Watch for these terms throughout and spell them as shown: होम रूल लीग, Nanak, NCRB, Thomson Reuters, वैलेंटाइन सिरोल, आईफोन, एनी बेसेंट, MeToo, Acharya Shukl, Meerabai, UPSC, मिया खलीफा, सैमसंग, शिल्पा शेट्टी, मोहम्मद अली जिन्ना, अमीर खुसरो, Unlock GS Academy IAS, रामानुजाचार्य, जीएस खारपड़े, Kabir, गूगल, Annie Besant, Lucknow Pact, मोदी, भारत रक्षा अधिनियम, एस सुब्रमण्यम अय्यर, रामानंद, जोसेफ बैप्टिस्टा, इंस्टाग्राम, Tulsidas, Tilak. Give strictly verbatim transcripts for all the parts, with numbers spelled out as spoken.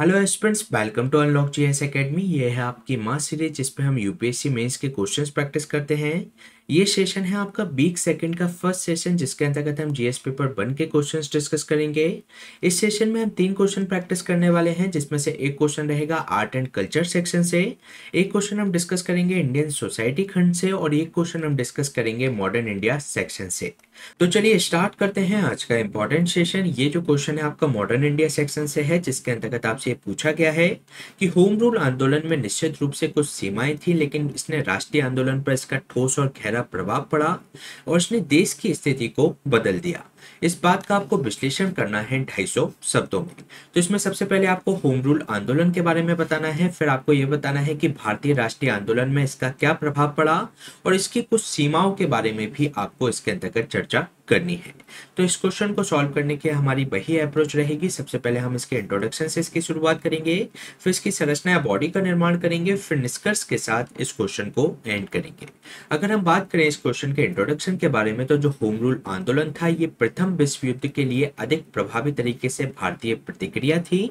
Hello students, welcome to unlock GS academy. ये है आपकी मास सीरीज जिसपे हम यूपीएससी मेंस के क्वेश्चंस प्रैक्टिस करते हैं। ये सेशन है आपका बीक सेकंड का फर्स्ट सेशन, जिसके अंतर्गत हम जीएस पेपर वन के क्वेश्चंस डिस्कस करेंगे। इस सेशन में हम तीन क्वेश्चन प्रैक्टिस करने वाले हैं, जिसमें से एक क्वेश्चन रहेगा आर्ट एंड कल्चर सेक्शन से, एक क्वेश्चन हम डिस्कस करेंगे इंडियन सोसाइटी खंड से और एक क्वेश्चन हम डिस्कस करेंगे मॉडर्न इंडिया सेक्शन से। तो चलिए स्टार्ट करते हैं आज का इंपॉर्टेंट सेशन। ये जो क्वेश्चन है आपका मॉडर्न इंडिया सेक्शन से है, जिसके अंतर्गत आपसे पूछा गया है कि होम रूल आंदोलन में निश्चित रूप से कुछ सीमाएं थी, लेकिन इसने राष्ट्रीय आंदोलन पर इसका ठोस और गहरा प्रभाव पड़ा और इसने देश की स्थिति को बदल दिया। इस बात का आपको विश्लेषण करना है दो सौ पचास शब्दों में। तो इसमें सबसे पहले आपको होम रूल आंदोलन के बारे में बताना है, फिर आपको यह बताना है कि भारतीय राष्ट्रीय आंदोलन में इसका क्या प्रभाव पड़ा और इसकी कुछ सीमाओं के बारे में भी आपको इसके अंतर्गत चर्चा करनी है। तो इस क्वेश्चन को सॉल्व करने की हमारी वही अप्रोच रहेगी। सबसे पहले हम इसके इंट्रोडक्शन से इसकी शुरुआत करेंगे, फिर इसकी संरचना या बॉडी का निर्माण करेंगे, फिर निष्कर्ष के साथ इस क्वेश्चन को एंड करेंगे। अगर हम बात करें इस क्वेश्चन के इंट्रोडक्शन के बारे में, तो जो होम रूल आंदोलन था ये प्रथम विश्व युद्ध के लिए अधिक प्रभावी तरीके से भारतीय प्रतिक्रिया थी,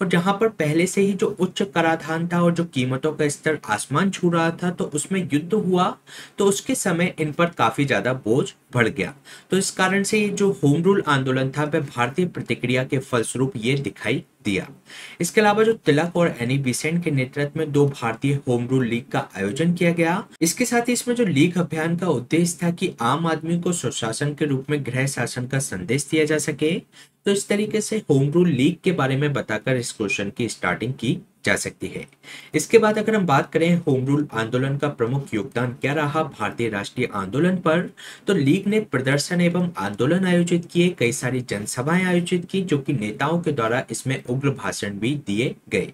और जहां पर पहले से ही जो उच्च कराधान था और जो कीमतों का स्तर आसमान छू रहा था, तो उसमें युद्ध हुआ तो उसके समय इन पर काफी ज्यादा बोझ बढ़ गया। तो इस कारण से ये जो होम रूल आंदोलन था वह भारतीय प्रतिक्रिया के फलस्वरूप ये दिखाई दिया। इसके अलावा जो तिलक और एनी बेसेंट के नेतृत्व में दो भारतीय होम रूल लीग का आयोजन किया गया। इसके साथ ही इसमें जो लीग अभियान का उद्देश्य था कि आम आदमी को सुशासन के रूप में गृह शासन का संदेश दिया जा सके। तो इस तरीके से होम रूल लीग के बारे में बताकर इस क्वेश्चन की स्टार्टिंग की जा सकती है। इसके बाद अगर हम बात करें होम रूल आंदोलन का प्रमुख योगदान क्या रहा भारतीय राष्ट्रीय आंदोलन पर, तो लीग ने प्रदर्शन एवं आंदोलन आयोजित किए, कई सारी जनसभाएं आयोजित की जो कि नेताओं के द्वारा इसमें उग्र भाषण भी दिए गए,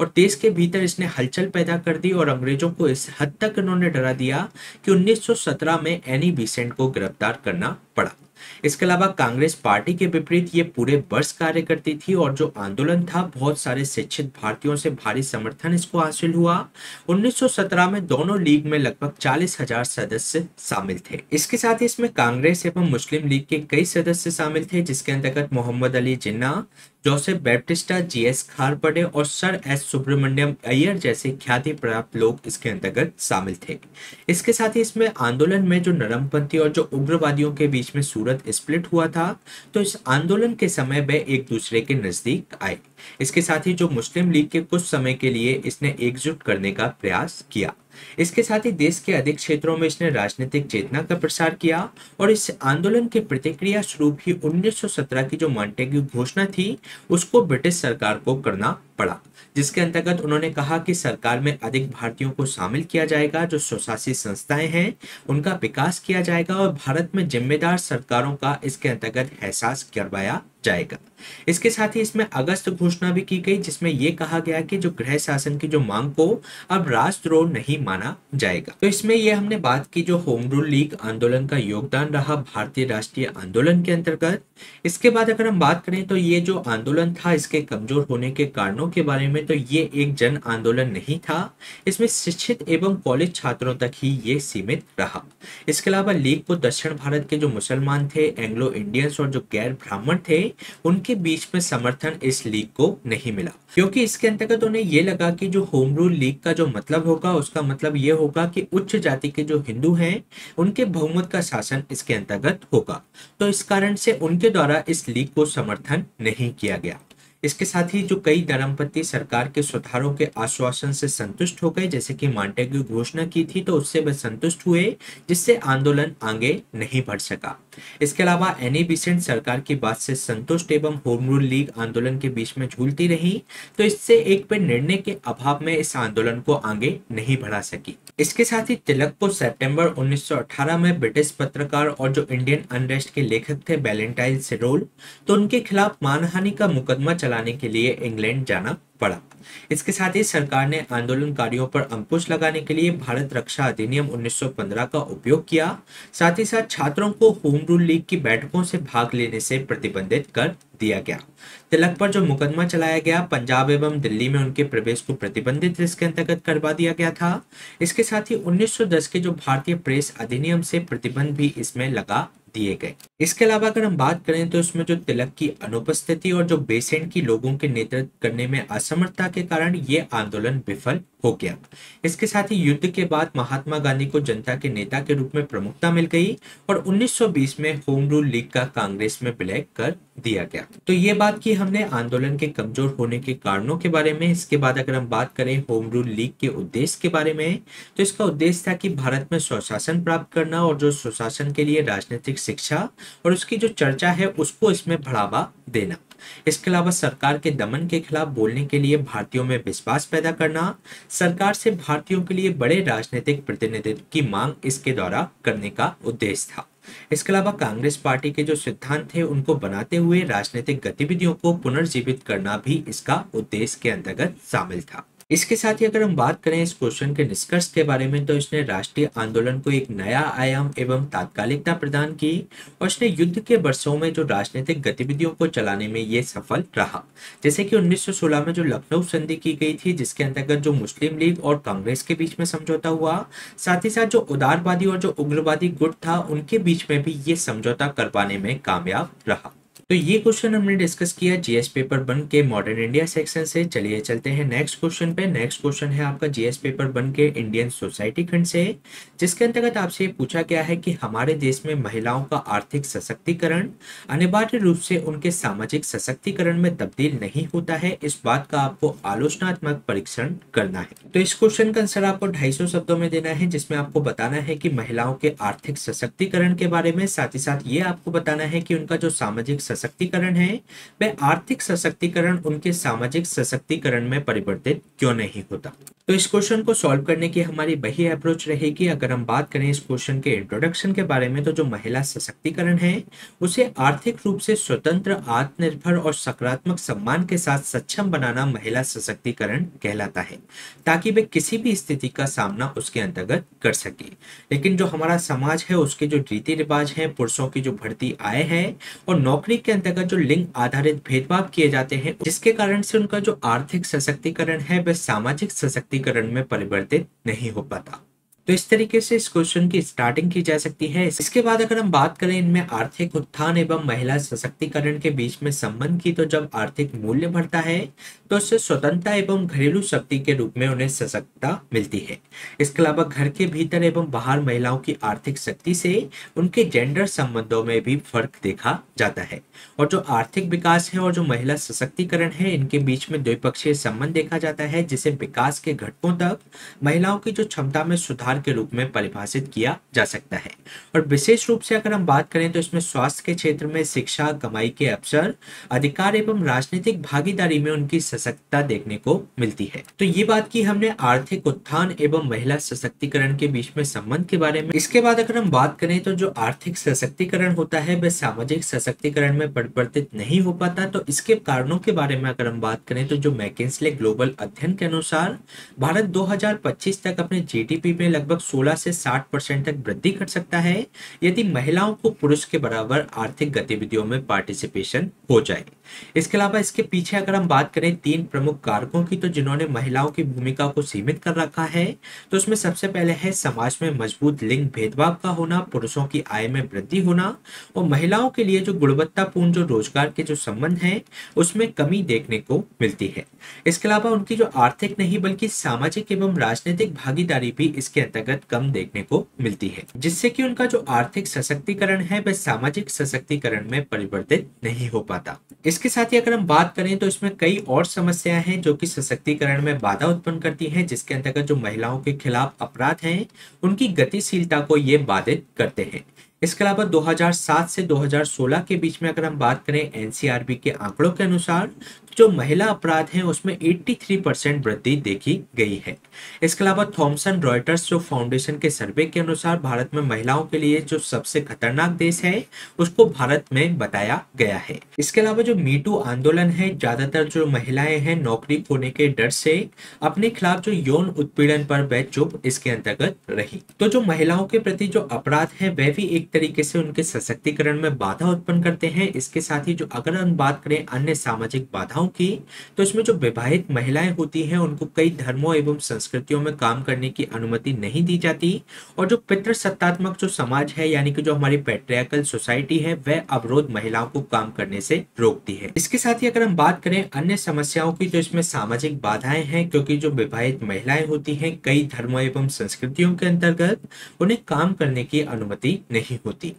और देश के भीतर इसने हलचल पैदा कर दी और अंग्रेजों को इस हद तक उन्होंने डरा दिया कि उन्नीस सौ सत्रह में एनी बेसेंट को गिरफ्तार करना पड़ा। इसके अलावा कांग्रेस पार्टी के विपरीत ये पूरे वर्ष कार्य करती थी, और जो आंदोलन था बहुत सारे शिक्षित भारतीयों से भारी समर्थन इसको हासिल हुआ। उन्नीस सौ सत्रह में दोनों लीग में लगभग चालीस हज़ार सदस्य शामिल थे। इसके साथ ही इसमें कांग्रेस एवं मुस्लिम लीग के कई सदस्य शामिल थे, जिसके अंतर्गत मोहम्मद अली जिन्ना, जोसेफ बैप्टिस्टा, जीएस खारपड़े और सर एस सुब्रमण्यम अय्यर जैसे ख्याति प्राप्त लोग इसके अंतर्गत शामिल थे। इसके साथ ही इसमें आंदोलन में जो नरमपंथी और जो उग्रवादियों के बीच में सूरत स्प्लिट हुआ था, तो इस आंदोलन के समय वे एक दूसरे के नजदीक आए। इसके साथ ही जो मुस्लिम लीग के कुछ समय के लिए इसने एकजुट करने का प्रयास किया। इसके साथ ही देश के अधिक क्षेत्रों में इसने राजनीतिक चेतना का प्रसार किया, और इस आंदोलन के प्रतिक्रिया स्वरूप ही उन्नीस सौ सत्रह की जो मॉन्टेग्यू घोषणा थी उसको ब्रिटिश सरकार को करना पड़ा, जिसके अंतर्गत उन्होंने कहा कि सरकार में अधिक भारतीयों को शामिल किया जाएगा, जो स्वशासी संस्थाएं हैं उनका विकास किया जाएगा और भारत में जिम्मेदार सरकारों का इसके अंतर्गत एहसास करवाया जाएगा। इसके साथ ही इसमें अगस्त घोषणा भी की गई, जिसमें यह कहा गया कि जो गृह शासन की जो मांग को अब राजद्रोह नहीं माना जाएगा। तो इसमें यह हमने बात की जो होम रूल लीग आंदोलन का योगदान रहा भारतीय राष्ट्रीय आंदोलन के अंतर्गत। इसके बाद अगर हम बात करें तो ये जो आंदोलन था इसके कमजोर होने के कारणों के बारे में, तो ये एक जन आंदोलन नहीं था, इसमें शिक्षित एवं कॉलेज छात्रों तक ही ये सीमित रहा। इसके अलावा लीग को दक्षिण भारत के जो मुसलमान थे, एंग्लो इंडियंस और जो गैर ब्राह्मण थे उनके बीच में समर्थन इस लीग को नहीं मिला, क्योंकि इसके अंतर्गत उन्हें यह लगा कि जो होम रूल लीग का जो मतलब होगा उसका मतलब यह होगा कि उच्च जाति के जो हिंदू हैं उनके बहुमत का शासन इसके अंतर्गत होगा। तो इस कारण से उनके द्वारा इस लीग को समर्थन नहीं किया गया। इसके साथ ही जो कई धर्मपति सरकार के सुधारों के आश्वासन से संतुष्ट हो गए, जैसे कि मॉन्टेग्यू घोषणा की थी तो उससे वे संतुष्ट हुए, जिससे आंदोलन आगे नहीं बढ़ सका। इसके अलावा एनी बेसेंट सरकार की बात से संतुष्ट एवं होम रूल लीग आंदोलन के बीच में झूलती रही, तो इससे एक पे निर्णय के अभाव में इस आंदोलन को आगे नहीं बढ़ा सकी। इसके साथ ही तिलक को सितंबर उन्नीस सौ अठारह में ब्रिटिश पत्रकार और जो इंडियन अनरेस्ट के लेखक थे वैलेंटाइन सिरोल, तो उनके खिलाफ मानहानि का मुकदमा चलाने के लिए इंग्लैंड जाना पड़ा। इसके साथ ही सरकार ने आंदोलनकारियों पर अंकुश लगाने के लिए भारत रक्षा अधिनियम उन्नीस सौ पंद्रह का उपयोग किया, साथ ही साथ छात्रों को होम रूल लीग की बैठकों से भाग लेने से प्रतिबंधित कर दिया गया। तिलक पर जो मुकदमा चलाया गया पंजाब एवं दिल्ली में उनके प्रवेश को प्रतिबंधित इसके अंतर्गत करवा दिया गया था। इसके साथ ही उन्नीस सौ दस के जो भारतीय प्रेस अधिनियम से प्रतिबंध भी इसमें लगा दिए गए। इसके अलावा अगर हम बात करें तो इसमें जो तिलक की अनुपस्थिति और जो बेसेंट की लोगों के नेतृत्व करने में असमर्थता के कारण ये आंदोलन विफल हो गया। इसके साथ ही युद्ध के बाद महात्मा गांधी को जनता के नेता के रूप में प्रमुखता मिल गई और उन्नीस सौ बीस में होम रूल लीग का कांग्रेस में विलय कर दिया गया। तो ये बात की हमने आंदोलन के कमजोर होने के कारणों के बारे में। इसके बाद अगर हम बात करें होम रूल लीग के उद्देश्य के बारे में, तो इसका उद्देश्य था कि भारत में स्वशासन प्राप्त करना और जो स्वशासन के लिए राजनीतिक शिक्षा और उसकी जो चर्चा है उसको इसमें बढ़ावा देना। इसके अलावा सरकार के दमन के खिलाफ बोलने के लिए भारतीयों में विश्वास पैदा करना, सरकार से भारतीयों के लिए बड़े राजनीतिक प्रतिनिधित्व की मांग इसके द्वारा करने का उद्देश्य था। इसके अलावा कांग्रेस पार्टी के जो सिद्धांत थे उनको बनाते हुए राजनीतिक गतिविधियों को पुनर्जीवित करना भी इसका उद्देश्य के अंतर्गत शामिल था। इसके साथ ही अगर हम बात करें इस क्वेश्चन के निष्कर्ष के बारे में, तो इसने राष्ट्रीय आंदोलन को एक नया आयाम एवं तात्कालिकता प्रदान की और इसने युद्ध के वर्षों में जो राजनीतिक गतिविधियों को चलाने में ये सफल रहा। जैसे कि उन्नीस सौ सोलह में जो लखनऊ संधि की गई थी जिसके अंतर्गत जो मुस्लिम लीग और कांग्रेस के बीच में समझौता हुआ, साथ ही साथ जो उदारवादी और जो उग्रवादी गुट था उनके बीच में भी ये समझौता करवाने में कामयाब रहा। तो ये क्वेश्चन हमने डिस्कस किया जीएस पेपर वन के मॉडर्न इंडिया सेक्शन से। चलिए चलते हैं नेक्स्ट क्वेश्चन पे। नेक्स्ट क्वेश्चन है आपका जीएस पेपर वन के इंडियन सोसाइटी खंड से, जिसके अंतर्गत आपसे पूछा गया है कि हमारे देश में महिलाओं का आर्थिक सशक्तिकरण अनिवार्य रूप से उनके सामाजिक सशक्तिकरण में तब्दील नहीं होता है, इस बात का आपको आलोचनात्मक परीक्षण करना है। तो इस क्वेश्चन का आंसर आपको ढाई सौ शब्दों में देना है, जिसमें आपको बताना है कि महिलाओं के आर्थिक सशक्तिकरण के बारे में, साथ ही साथ ये आपको बताना है कि उनका जो सामाजिक सशक्तिकरण है वह आर्थिक सशक्तिकरण उनके सामाजिक सशक्तिकरण में परिवर्तित क्यों नहीं होता। तो इस क्वेश्चन को सॉल्व करने की हमारी वही अप्रोच रहेगी। अगर हम बात करें इस क्वेश्चन के इंट्रोडक्शन के बारे में, तो जो महिला सशक्तिकरण है उसे आर्थिक रूप से स्वतंत्र, आत्मनिर्भर और सकारात्मक सम्मान के साथ सक्षम बनाना महिला सशक्तिकरण कहलाता है, ताकि वे किसी भी स्थिति का सामना उसके अंतर्गत कर सके। लेकिन जो हमारा समाज है उसके जो रीति रिवाज है, पुरुषों की जो बढ़ती आय है और नौकरी के अंतर्गत जो लिंग आधारित भेदभाव किए जाते हैं, जिसके कारण से उनका जो आर्थिक सशक्तिकरण है वह सामाजिक सशक्तिकरण में परिवर्तित नहीं हो पाता। तो इस तरीके से इस क्वेश्चन की स्टार्टिंग की जा सकती है। इसके बाद अगर हम बात करें इनमें आर्थिक उत्थान एवं महिला सशक्तिकरण के बीच में संबंध की, तो जब आर्थिक मूल्य बढ़ता है तो उससे स्वतंत्रता एवं घरेलू शक्ति के रूप में उन्हें सशक्तता मिलती है। इसके अलावा घर के भीतर एवं बाहर महिलाओं की आर्थिक शक्ति से उनके जेंडर संबंधों में भी फर्क देखा जाता है और जो आर्थिक विकास है और जो महिला सशक्तिकरण है इनके बीच में द्विपक्षीय संबंध देखा जाता है, जिसे विकास के घटकों तक महिलाओं की जो क्षमता में सुधार के रूप में परिभाषित किया जा सकता है। और विशेष रूप से अगर हम बात करें तो इसमें स्वास्थ्य के क्षेत्र में शिक्षा, कमाई के अवसर, अधिकार एवं राजनीतिक भागीदारी में उनकी सशक्तता देखने को मिलती है। तो ये बात की हमने आर्थिक उत्थान एवं महिला सशक्तिकरण के बीच में संबंध के बारे में। इसके बाद अगर हम बात करें तो जो आर्थिक सशक्तिकरण होता है वह सामाजिक सशक्तिकरण में परिवर्तित नहीं हो पाता। तो इसके कारणों के बारे में अगर हम बात करें तो जो मैकिन्से ग्लोबल अध्ययन के अनुसार भारत दो हजार पच्चीस तक अपने जीडीपी में लगभग सोलह से साठ परसेंट तक वृद्धि कर सकता है यदि महिलाओं को पुरुष के बराबर आर्थिक गतिविधियों में पार्टिसिपेशन हो जाए। इसके अलावा इसके पीछे अगर हम बात करें तीन प्रमुख कारकों की, तो जिन्होंने महिलाओं की भूमिका को सीमित कर रखा है, तो उसमें सबसे पहले है समाज में मजबूत लिंग भेदभाव का होना, पुरुषों की आय में वृद्धि होना और महिलाओं के लिए जो गुणवत्तापूर्ण जो रोजगार के जो संबंध है उसमें कमी देखने को मिलती है। इसके अलावा उनकी जो आर्थिक नहीं बल्कि सामाजिक एवं राजनीतिक भागीदारी भी इसके अंतर्गत कम देखने को मिलती है, जिससे कि उनका जो आर्थिक सशक्तिकरण है वह सामाजिक सशक्तिकरण में परिवर्तित नहीं हो पाता। इसके साथ ही अगर हम बात करें तो इसमें कई और समस्याएं हैं जो कि सशक्तिकरण में बाधा उत्पन्न करती हैं, जिसके अंतर्गत जो महिलाओं के खिलाफ अपराध हैं उनकी गतिशीलता को ये बाधित करते हैं। इसके अलावा दो हजार सात से दो हजार सोलह के बीच में अगर हम बात करें एनसीआरबी के आंकड़ों के अनुसार जो महिला अपराध हैं उसमें तिरासी परसेंट वृद्धि देखी गई है। इसके अलावा थॉमसन रॉयटर्स जो फाउंडेशन के सर्वे के अनुसार भारत में महिलाओं के लिए जो सबसे खतरनाक देश है उसको भारत में बताया गया है। इसके अलावा जो मीटू आंदोलन है, ज्यादातर जो महिलाएं हैं नौकरी खोने के डर से अपने खिलाफ जो यौन उत्पीड़न पर वह चुप इसके अंतर्गत रही। तो जो महिलाओं के प्रति जो अपराध है वह भी एक तरीके से उनके सशक्तिकरण में बाधा उत्पन्न करते हैं। इसके साथ ही जो अगर हम बात करें अन्य सामाजिक बाधाओं महिलाओं की, तो इसमें जो विवाहित महिलाएं होती हैं उनको कई धर्मों एवं संस्कृतियों में काम करने की अनुमति नहीं दी जाती, और जो पितृसत्तात्मक जो समाज है यानी कि जो हमारी पैट्रियार्कल सोसाइटी है वह अवरोध महिलाओं को काम करने से रोकती है। इसके साथ ही अगर हम बात करें अन्य समस्याओं की तो इसमें सामाजिक बाधाएं हैं, क्योंकि जो विवाहित महिलाएं होती हैं कई धर्मों एवं संस्कृतियों के अंतर्गत उन्हें काम करने की अनुमति नहीं होती।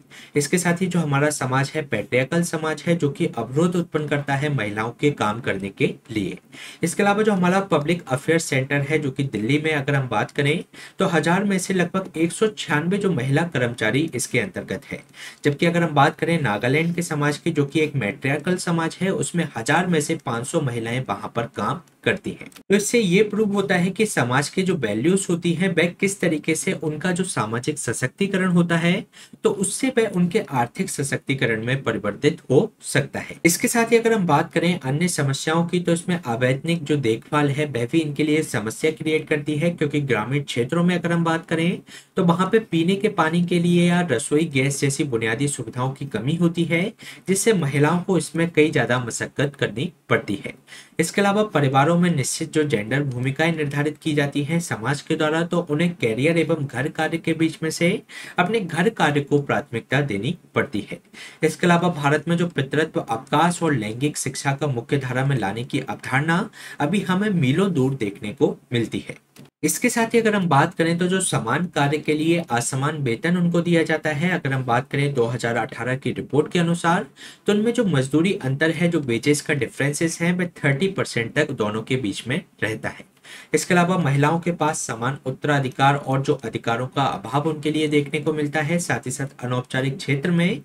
इसके साथ ही जो हमारा समाज है पैट्रियार्कल समाज है जो कि अवरोध उत्पन्न करता है महिलाओं के काम करने के लिए। इसके अलावा जो हमारा पब्लिक अफेयर सेंटर है जो कि दिल्ली में अगर हम बात करें तो हजार में से लगभग एक सौ छियानवे जो महिला कर्मचारी इसके अंतर्गत है, जबकि अगर हम बात करें नागालैंड के समाज की जो कि एक मैट्रियार्कल समाज है उसमें हजार में से पांच सौ महिलाएं वहां पर काम करती हैं। तो इससे ये प्रूव होता है कि समाज के जो वैल्यूज होती हैं वह किस तरीके से उनका जो सामाजिक सशक्तिकरण होता है तो उससे वह उनके आर्थिक सशक्तिकरण में परिवर्तित हो सकता है। इसके साथ ही अगर हम बात करें अन्य समस्याओं की तो इसमें अवैतनिक जो देखभाल है वह भी इनके लिए समस्या क्रिएट करती है, क्योंकि ग्रामीण क्षेत्रों में अगर हम बात करें तो वहां पे पीने के पानी के लिए या रसोई गैस जैसी बुनियादी सुविधाओं की कमी होती है, जिससे महिलाओं को इसमें कई ज्यादा मशक्कत करनी पड़ती है। इसके अलावा परिवारों में निश्चित जो जेंडर भूमिकाएं निर्धारित की जाती हैं समाज के द्वारा, तो उन्हें कैरियर एवं घर कार्य के बीच में से अपने घर कार्य को प्राथमिकता देनी पड़ती है। इसके अलावा भारत में जो पितृत्व अवकाश और लैंगिक शिक्षा का मुख्य धारा में लाने की अवधारणा अभी हमें मीलों दूर देखने को मिलती है। इसके साथ ही अगर हम बात करें तो जो समान कार्य के लिए असमान वेतन उनको दिया जाता है, अगर हम बात करें दो हज़ार अठारह की रिपोर्ट के अनुसार तो उनमें जो मजदूरी अंतर है जो वेजेस का डिफरेंसेस है वह तीस परसेंट तक दोनों के बीच में रहता है। इसके अलावा महिलाओं के पास समान उत्तराधिकार और जो अधिकारों का अभाव उनके लिए देखने को मिलता है। साथ ही साथ अनौपचारिक क्षेत्र में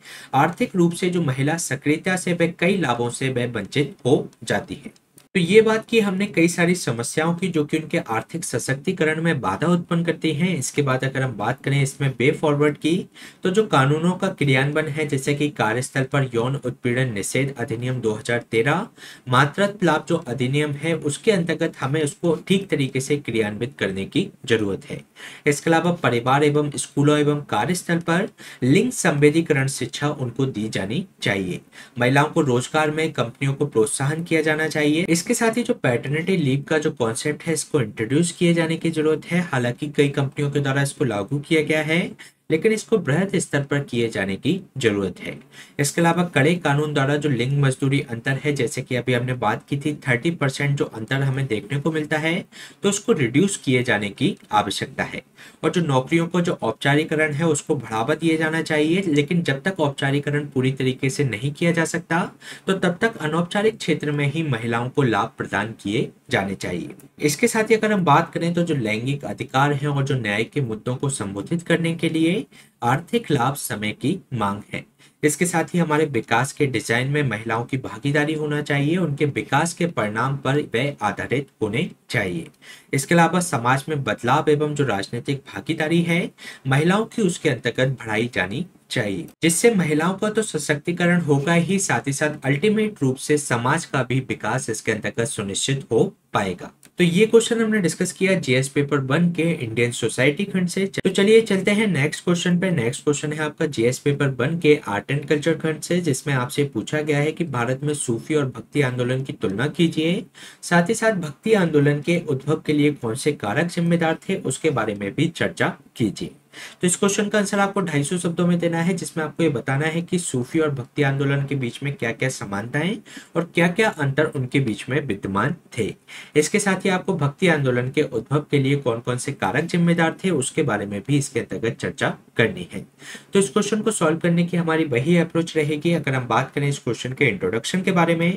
आर्थिक रूप से जो महिला सक्रियता से वह कई लाभों से वह वंचित हो जाती है। तो ये बात की हमने कई सारी समस्याओं की जो कि उनके आर्थिक सशक्तिकरण में बाधा उत्पन्न करती हैं। इसके बाद अगर हम बात करें इसमें वे फॉरवर्ड की तो जो कानूनों का क्रियान्वयन है जैसे कि कार्यस्थल पर यौन उत्पीड़न निषेध अधिनियम दो हज़ार तेरह, मातृत्व लाभ जो अधिनियम है उसके अंतर्गत हमें उसको ठीक तरीके से क्रियान्वित करने की जरूरत है। इसके अलावा परिवार एवं स्कूलों एवं कार्यस्थल पर लिंग संवेदीकरण शिक्षा उनको दी जानी चाहिए। महिलाओं को रोजगार में कंपनियों को प्रोत्साहन किया जाना चाहिए। इसके साथ ही जो पैटर्निटी लीव का जो कॉन्सेप्ट है इसको इंट्रोड्यूस किए जाने की जरूरत है। हालांकि कई कंपनियों के द्वारा इसको लागू किया गया है लेकिन इसको बृहद स्तर पर किए जाने की जरूरत है। इसके अलावा कड़े कानून द्वारा जो लिंग मजदूरी अंतर है जैसे कि अभी हमने बात की थी तीस परसेंट जो अंतर हमें देखने को मिलता है तो उसको रिड्यूस किए जाने की आवश्यकता है। और जो नौकरियों को जो औपचारीकरण है उसको बढ़ावा दिया जाना चाहिए, लेकिन जब तक औपचारीकरण पूरी तरीके से नहीं किया जा सकता तो तब तक अनौपचारिक क्षेत्र में ही महिलाओं को लाभ प्रदान किए जाने चाहिए। इसके साथ ही अगर हम बात करें तो जो लैंगिक अधिकार है और जो न्याय के मुद्दों को संबोधित करने के लिए आर्थिक लाभ समय की मांग है। इसके साथ ही हमारे विकास के डिजाइन में महिलाओं की भागीदारी होना चाहिए, उनके विकास के परिणाम पर वह आधारित होने चाहिए। इसके अलावा समाज में बदलाव एवं जो राजनीतिक भागीदारी है महिलाओं की उसके अंतर्गत बढ़ाई जानी चाहिए, जिससे महिलाओं का तो सशक्तिकरण होगा ही, साथ ही साथ अल्टीमेट रूप से समाज का भी विकास इसके अंतर्गत सुनिश्चित हो पाएगा। तो ये क्वेश्चन हमने डिस्कस किया जीएस पेपर वन के इंडियन सोसाइटी खंड से। तो चलिए चलते हैं नेक्स्ट क्वेश्चन पे। नेक्स्ट क्वेश्चन है आपका जीएस पेपर वन के आर्ट एंड कल्चर खंड से, जिसमें आपसे पूछा गया है कि भारत में सूफी और भक्ति आंदोलन की तुलना कीजिए, साथ ही साथ भक्ति आंदोलन के उद्भव के लिए कौन से कारक जिम्मेदार थे उसके बारे में भी चर्चा कीजिए। तो इस क्वेश्चन का आंसर आपको ढाई सौ शब्दों में देना है, जिसमें आपको ये बताना है कि सूफी और भक्ति आंदोलन के बीच में क्या क्या समानताएं और क्या क्या अंतर उनके बीच में विद्यमान थे। इसके साथ ही आपको भक्ति आंदोलन के उद्भव के लिए कौन कौन से कारक जिम्मेदार थे उसके बारे में भी इसके अंतर्गत चर्चा करनी है। तो इस क्वेश्चन को सॉल्व करने की हमारी वही अप्रोच रहेगी। अगर हम बात करें इस क्वेश्चन के इंट्रोडक्शन के बारे में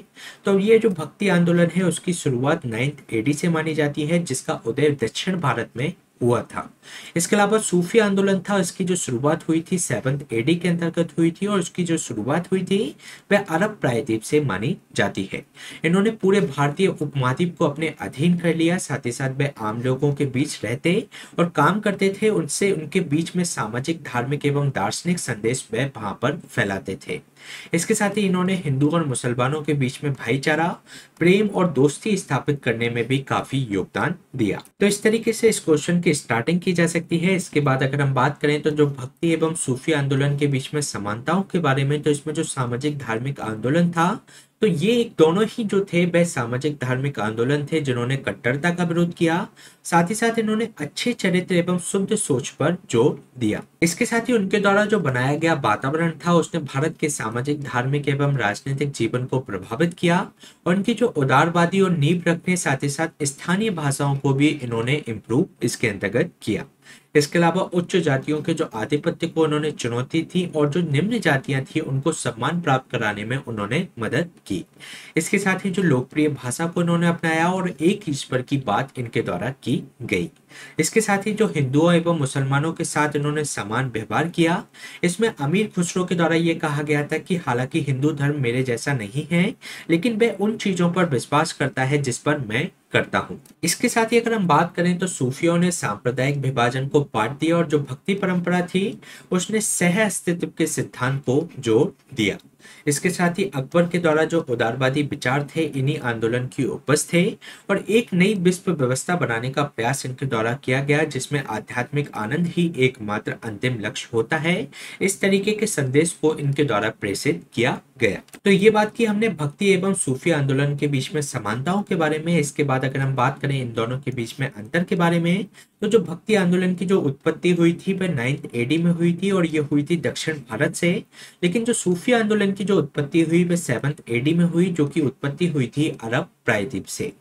तो ये जो भक्ति आंदोलन है उसकी शुरुआत नाइन्थ एडी से मानी जाती है, जिसका उदय दक्षिण भारत में हुआ था। इसके अलावा सूफी आंदोलन था, इसकी जो शुरुआत हुई थी सेवंथ एडी के अंतर्गत हुई थी और इसकी जो शुरुआत हुई थी वह अरब प्रायद्वीप से मानी जाती है। इन्होंने पूरे भारतीय उपमहाद्वीप को अपने अधीन कर लिया, साथ ही साथ वे आम लोगों के बीच रहते और काम करते थे, उनसे उनके बीच में सामाजिक धार्मिक एवं दार्शनिक संदेश वह वहां पर फैलाते थे। इसके साथ ही इन्होंने हिंदू और मुसलमानों के बीच में भाईचारा प्रेम और दोस्ती स्थापित करने में भी काफी योगदान दिया। तो इस तरीके से इस क्वेश्चन की स्टार्टिंग की जा सकती है। इसके बाद अगर हम बात करें तो जो भक्ति एवं सूफी आंदोलन के बीच में समानताओं के बारे में तो इसमें जो सामाजिक धार्मिक आंदोलन था तो ये दोनों ही जो थे वह सामाजिक धार्मिक आंदोलन थे जिन्होंने कट्टरता का विरोध किया, साथ ही साथ इन्होंने अच्छे चरित्र एवं शुद्ध सोच पर जोर दिया। इसके साथ ही उनके द्वारा जो बनाया गया वातावरण था उसने भारत के सामाजिक धार्मिक एवं राजनीतिक जीवन को प्रभावित किया। उनकी जो उदारवादी और नींव रखने साथ ही साथ स्थानीय भाषाओं को भी इन्होंने इम्प्रूव इसके अंतर्गत किया। इसके अलावा उच्च जातियों के जो आधिपत्य को उन्होंने चुनौती थी और जो निम्न जातियां थी उनको सम्मान प्राप्त कराने में उन्होंने मदद की। इसके साथ ही जो लोकप्रिय भाषा को उन्होंने अपनाया और एक ईश्वर की बात इनके द्वारा की गई। इसके साथ ही जो हिंदुओं एवं मुसलमानों के साथ इन्होंने समान व्यवहार किया। इसमें अमीर खुसरो के द्वारा ये कहा गया था कि हालांकि हिंदू धर्म मेरे जैसा नहीं है लेकिन वह उन चीजों पर विश्वास करता है जिस पर मैं करता हूँ। इसके साथ ही अगर हम बात करें तो सूफियों ने सांप्रदायिक विभाजन को पाट दिया और जो भक्ति परंपरा थी उसने सह अस्तित्व के सिद्धांत को जोड़ दिया। इसके साथ ही अकबर के द्वारा जो उदारवादी विचार थे इन्हीं आंदोलन की उपज थे और एक नई विश्व व्यवस्था बनाने का प्रयास इनके द्वारा किया गया जिसमें आध्यात्मिक आनंद ही एकमात्र अंतिम लक्ष्य होता है। इस तरीके के संदेश को इनके द्वारा प्रेषित किया गया। तो ये बात की हमने भक्ति एवं सूफी आंदोलन के बीच में समानताओं के बारे में। इसके बाद अगर हम बात करें इन दोनों के बीच में अंतर के बारे में तो जो भक्ति आंदोलन की जो उत्पत्ति हुई थी वह नाइन्थ एडी में हुई थी और ये हुई थी दक्षिण भारत से। लेकिन जो सूफी आंदोलन की जो उत्पत्ति हुई वह सेवंथ एडी में हुई जो कि उत्पत्ति हुई थी अरब प्रायद्वीप से।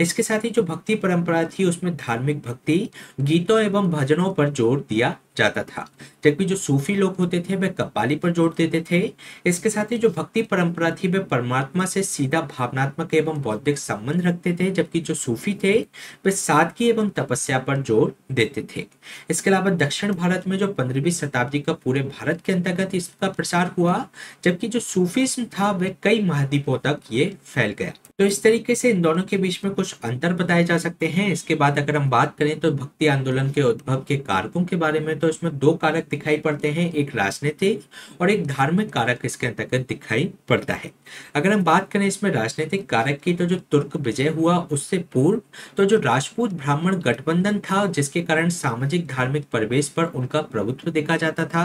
इसके साथ ही जो भक्ति परंपरा थी उसमें धार्मिक भक्ति गीतों एवं भजनों पर जोर दिया जाता था जबकि जो सूफी लोग होते थे वे कव्वाली पर जोर देते थे। इसके साथ ही जो भक्ति परंपरा थी वे परमात्मा से सीधा भावनात्मक एवं बौद्धिक संबंध रखते थे जबकि जो सूफी थे वे सादगी एवं तपस्या पर जोर देते थे। इसके अलावा दक्षिण भारत में जो पंद्रहवीं शताब्दी का पूरे भारत के अंतर्गत इसका प्रसार हुआ जबकि जो सूफीज्म था वह कई महाद्वीपों तक ये फैल गया। तो इस तरीके से इन दोनों के बीच में कुछ अंतर बताए जा सकते हैं। इसके बाद अगर हम बात करें तो भक्ति आंदोलन के उद्भव के कारकों के बारे में तो इसमें दो कारक दिखाई पड़ते हैं, एक राजनीतिक और एक धार्मिक कारक इसके अंतर्गत दिखाई पड़ता है। अगर हम बात करें इसमें राजनीतिक कारक की तो जो तुर्क विजय हुआ उससे पूर्व तो जो राजपूत ब्राह्मण गठबंधन था जिसके कारण सामाजिक धार्मिक परिवेश पर उनका प्रभुत्व देखा जाता था।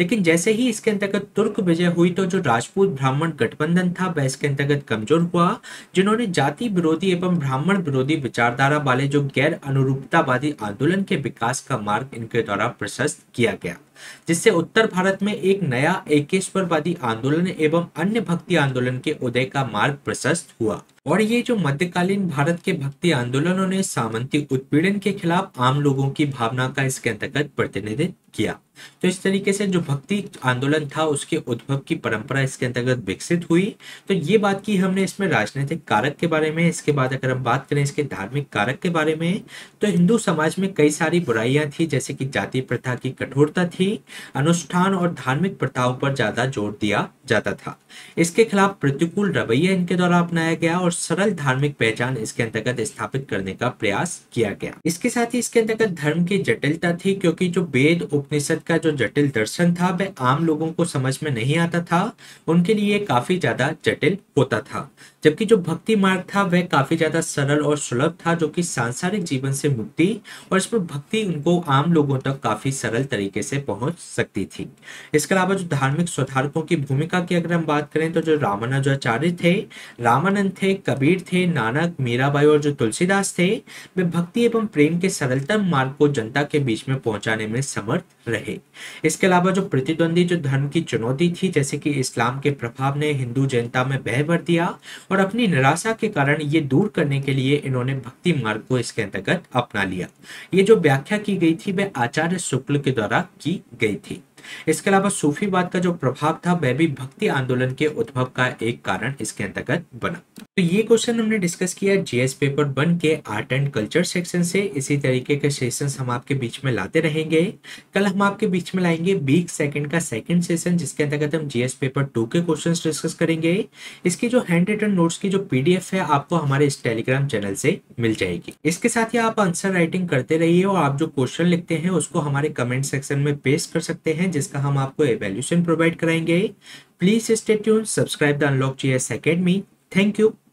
लेकिन जैसे ही इसके अंतर्गत तुर्क विजय हुई तो जो राजपूत ब्राह्मण गठबंधन था वह इसके अंतर्गत कमजोर हुआ जिन्होंने जाति विरोधी एवं ब्राह्मण विरोधी विचारधारा वाले जो गैर अनुरूपतावादी आंदोलन के विकास का मार्ग इनके द्वारा प्रशस्त किया गया जिससे उत्तर भारत में एक नया एकेश्वरवादी आंदोलन एवं अन्य भक्ति आंदोलन के उदय का मार्ग प्रशस्त हुआ। और ये जो मध्यकालीन भारत के भक्ति आंदोलनों ने सामंती उत्पीड़न के खिलाफ आम लोगों की भावना का इसके अंतर्गत प्रतिनिधित्व किया। तो इस तरीके से जो भक्ति आंदोलन था उसके उद्भव की परंपरा इसके अंतर्गत विकसित हुई। तो ये बात की हमने इसमें राजनीतिक कारक के बारे में। इसके बाद अगर हम बात करें इसके धार्मिक कारक के बारे में तो हिंदू समाज में कई सारी बुराइयां थी जैसे कि जाति प्रथा की कठोरता थी, अनुष्ठान और धार्मिक प्रथाओं पर ज्यादा जोर दिया जाता था। इसके खिलाफ प्रतिकूल रवैया इनके द्वारा अपनाया गया और सरल धार्मिक पहचान इसके अंतर्गत स्थापित करने का प्रयास किया गया। इसके साथ ही इसके अंतर्गत धर्म की जटिलता थी क्योंकि जो वेद उपनिषद का जो जटिल दर्शन था वह आम लोगों को समझ में नहीं आता था, उनके लिए काफी ज्यादा जटिल होता था। जबकि जो भक्ति मार्ग था वह काफी ज्यादा सरल और सुलभ था जो कि सांसारिक जीवन से मुक्ति और इसमें भक्ति उनको आम लोगों तक काफी सरल तरीके से पहुंच सकती थी। इसके अलावा जो धार्मिक सुधारकों की भूमिका की अगर हम बात करें तो जो रामानुजाचार्य थे, रामानंद थे, कबीर थे, नानक, मीराबाई और जो तुलसीदास थे वे भक्ति एवं प्रेम के सरलतम मार्ग को जनता के बीच में पहुंचाने में समर्थ रहे। इसके अलावा जो प्रतिद्वंदी जो धर्म की चुनौती थी जैसे कि इस्लाम के प्रभाव ने हिंदू जनता में बह भर दिया और अपनी निराशा के कारण ये दूर करने के लिए इन्होंने भक्ति मार्ग को इसके अंतर्गत अपना लिया। ये जो व्याख्या की गई थी वह आचार्य शुक्ल के द्वारा की गई थी। इसके अलावा सूफीवाद का जो प्रभाव था वह भी भक्ति आंदोलन के उद्भव का एक कारण इसके अंतर्गत बना। तो ये क्वेश्चन हमने डिस्कस किया जीएस पेपर वन के आर्ट एंड कल्चर सेक्शन से। इसी तरीके के सेशंस हम आपके बीच में लाते रहेंगे। कल हम आपके बीच में लाएंगे वीक सेकंड का सेकंड सेशन जिसके अंतर्गत हम जीएस पेपर टू के क्वेश्चंस डिस्कस करेंगे। इसकी जो हैंड रिटन नोट्स की जो पीडीएफ है आपको हमारे इस टेलीग्राम चैनल से मिल जाएगी। इसके साथ ही आप आंसर राइटिंग करते रहिए और आप जो क्वेश्चन लिखते हैं उसको हमारे कमेंट सेक्शन में पेश कर सकते हैं जिसका हम आपको एवैल्यूएशन प्रोवाइड कराएंगे। Please stay tuned, subscribe the unlock GS academy. Thank you.